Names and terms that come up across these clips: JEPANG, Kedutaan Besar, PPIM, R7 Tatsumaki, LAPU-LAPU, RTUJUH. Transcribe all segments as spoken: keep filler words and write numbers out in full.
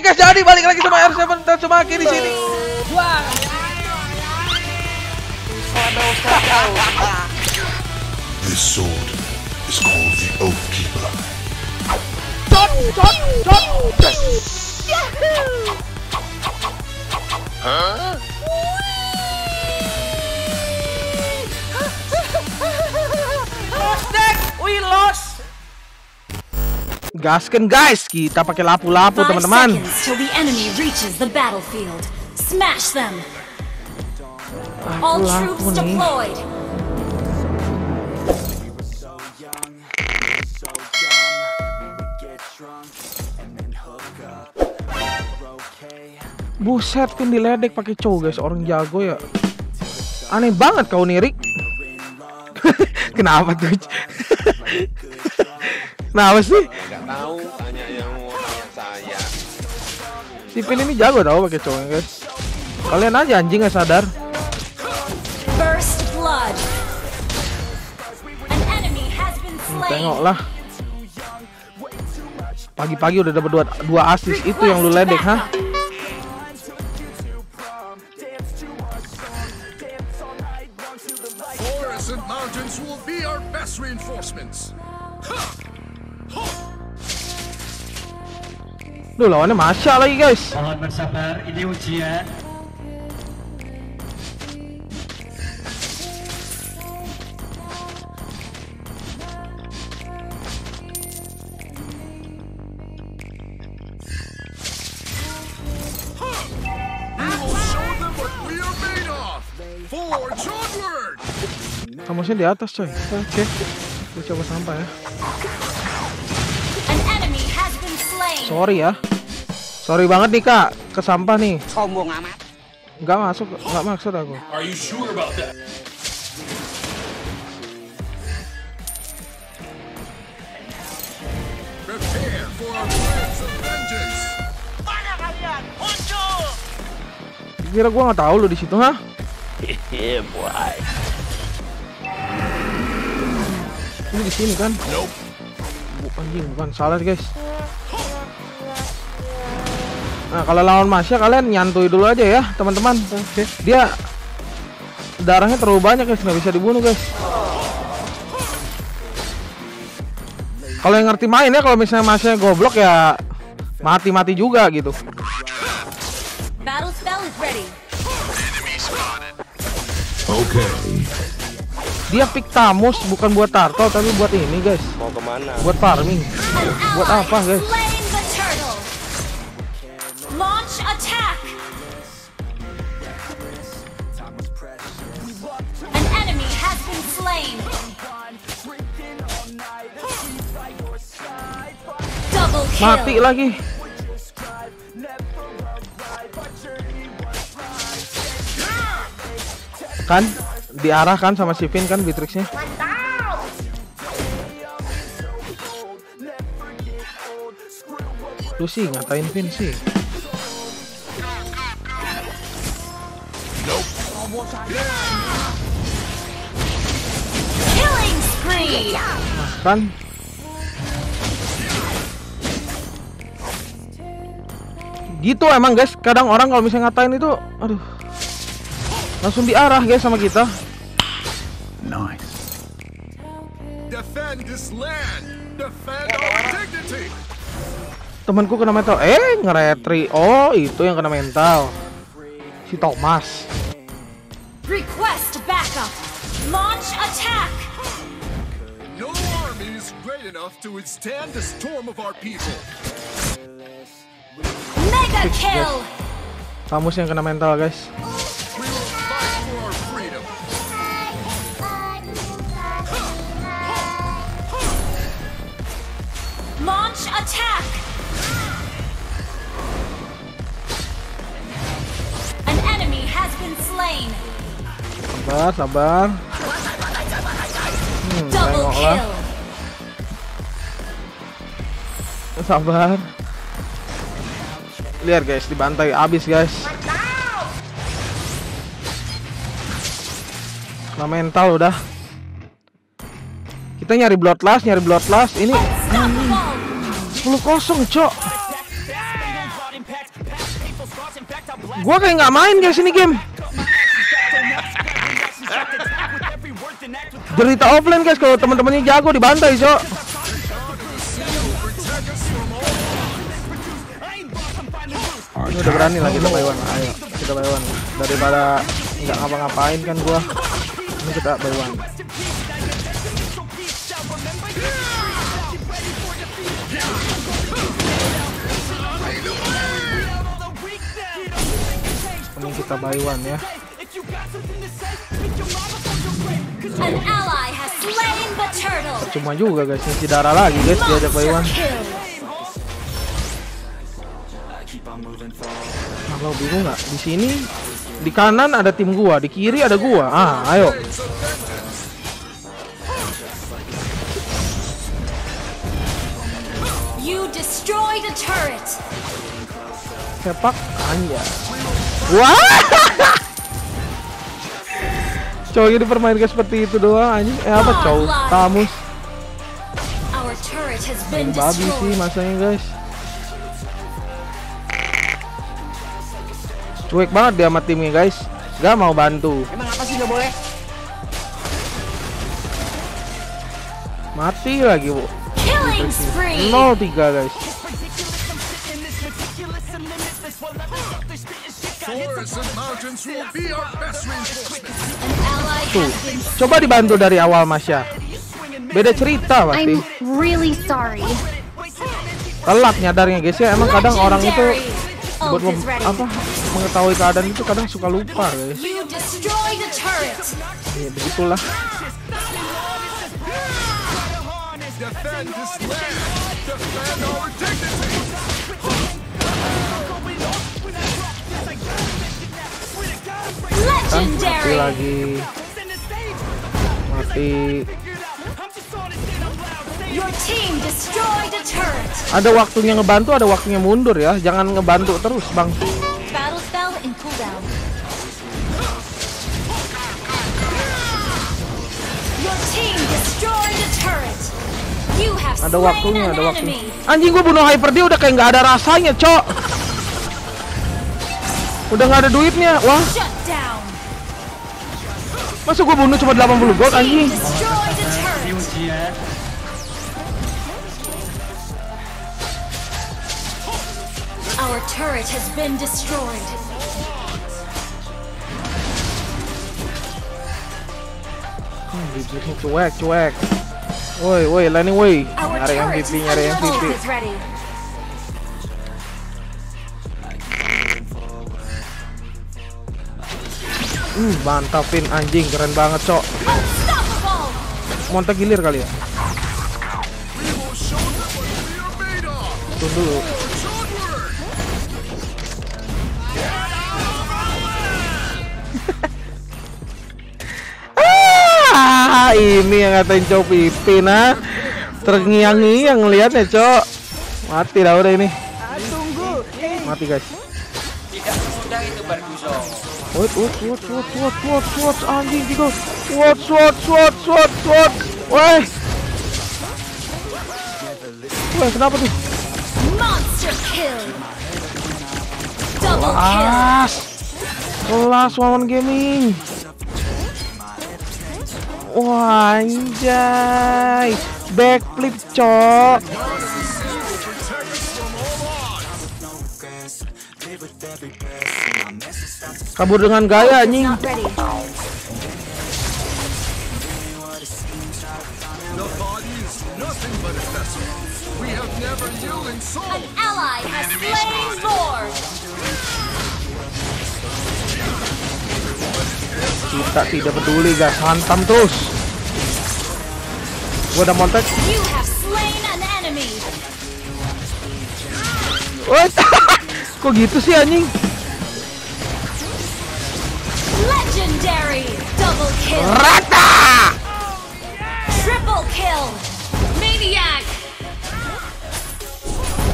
Oke guys, jadi balik lagi sama R tujuh dan Tsumaki di sini. Wah. This sword is called the Oath Keeper. Dot dot dot. Huh? We lost. Gaskan guys, kita pakai lapu-lapu teman-teman. Lapu-lapu nih. Buset, kan diledek pakai cow guys, orang jago ya. Aneh banget kau nih Rick. Kenapa tuh? Kenapa sih? Gak tahu, tanya yang saya. Si Pin ini jago tau pakai cowok guys. Kalian aja anjing gak sadar. Tengoklah. Pagi-pagi udah dapat dua, dua asis itu yang lu ledek, ha? Duh, lawannya Masya lagi guys. Mohon bersabar, ini ujian. Kamusnya di atas coy. Oke, gue coba sampah ya. Sorry ya, sorry banget nih kak, kesampah nih. Sombong amat. Nggak masuk, nggak maksud aku. Are you sure about that? Prepare for our plans of vengeance. Mana kalian? Muncul! Kira gua nggak tahu lo di situ, ha? Hehe, boy. Ini di sini kan? Nope. Anjing, bukan salah guys. Nah, kalau lawan Masya kalian nyantui dulu aja ya, teman-teman. Oke. Dia darahnya terlalu banyak guys, nggak bisa dibunuh guys. Kalau yang ngerti main ya, kalau misalnya Masya goblok ya mati-mati juga gitu. Battle spell is ready. Oke. Dia pick Tamus bukan buat Turtle tapi buat ini guys. Mau kemana? Buat farming. Buat apa guys? Attack. An enemy has been slain. Double kill. Mati lagi. Kan diarahkan sama si Vin kan Beatrixnya. Lu sih ngatain Vin sih. Killing spree. Kan? Gitu emang guys, kadang orang kalau misalnya ngatain itu, aduh, langsung diarah guys sama kita. Nice. Defend this land. Defend our dignity. Temanku kena mental. Eh, ngeretri. Oh, itu yang kena mental. Si Thomas. Request backup. Launch attack. No army is great enough to withstand the storm of our people. Mega kill. Tamus yang kena mental, guys. Launch attack. An enemy has been slain. Sabar, sabar. Hmm, tengoklah. Sabar. Lihat guys, dibantai abis guys. Nah, mental udah. Kita nyari bloodlust, nyari bloodlust. Ini sepuluh kosong, cok. Gua kayak nggak main guys ini game. Derita offline guys, kalau teman-temannya jago dibantai so. Ini udah berani lagi kita bayuan, ayo kita bayuan daripada nggak ngapa-ngapain kan gua. Ini kita bayuan. Ini kita bayuan ya. Cuma juga guys, ngisi darah lagi guys diajak bayuan. Kalau bingung nggak di sini, di kanan ada tim gua, di kiri ada gua. Ah, ayo. You destroy the turret. Sepak anjay. Wah. Cowoknya dipermainkan seperti itu doang anjing. Eh apa cowok? Tamus. Main babi sih masanya guys. Cuek banget dia sama timnya guys. Gak mau bantu. Emang apa sih gak boleh? Mati lagi bu. nol tiga guys. Tuh, coba dibantu dari awal Masya. Beda cerita pasti. Telat nyadarnya guys ya. Emang kadang orang itu buat mem apa mengetahui keadaan itu kadang suka lupa guys. Ya begitulah. Kan mati lagi. Mati. Ada waktunya ngebantu, ada waktunya mundur ya. Jangan ngebantu terus, Bang. Ada waktunya, ada waktunya. Anjing gua bunuh hyper dia udah kayak nggak ada rasanya, Cok. Udah nggak ada duitnya. Wah. Masa gua bunuh cuma delapan puluh gold anjing. Our turret has been destroyed. M V P-nya cuek, cuek. Woi, woi, Lani, woi. Nyari M V P, nyari M V P. Hmm, mantapin anjing, keren banget, Cok. Montek gilir kali ya. Tunggu dulu. Ah, ini yang ngatain cowok pipi nah. Terngiang-ngiang ngeliatnya, Cok. Mati dah udah ini. Mati, guys. Tidak mudah itu Barbuzo. Wot wot wot wot wot wot wot anjing gitu. Wot wot wot wot wot. Woi. Woi, kenapa tuh? Monster kill. Double kill. Kelas lawan gaming. Wah anjay, backflip cok. Kabur dengan gaya anjing. An ally has slain Lord. Kita tidak peduli guys, hantam terus. Gua udah montek. What? Kok gitu sih anjing? Legendary double kill. Rata. Triple kill. Maniac.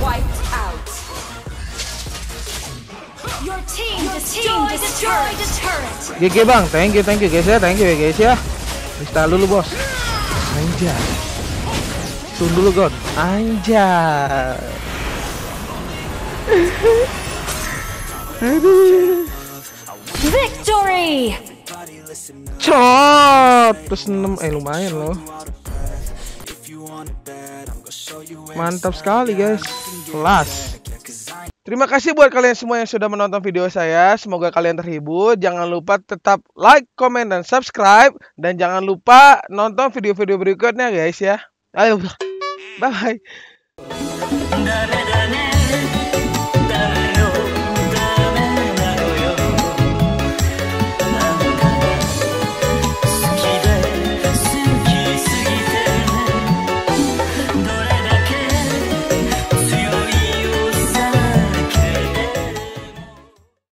Wiped out. Your team destroyed the turret. G G bang, thank you, thank you guys ya, thank you guys ya. Install dulu bos. Anjay. Tunggu dulu god. Anjay. Victory. Cot, plus enam, eh lumayan loh. Mantap sekali guys, kelas. Terima kasih buat kalian semua yang sudah menonton video saya. Semoga kalian terhibur. Jangan lupa tetap like, comment, dan subscribe. Dan jangan lupa nonton video-video berikutnya guys ya. Ayo, bye bye.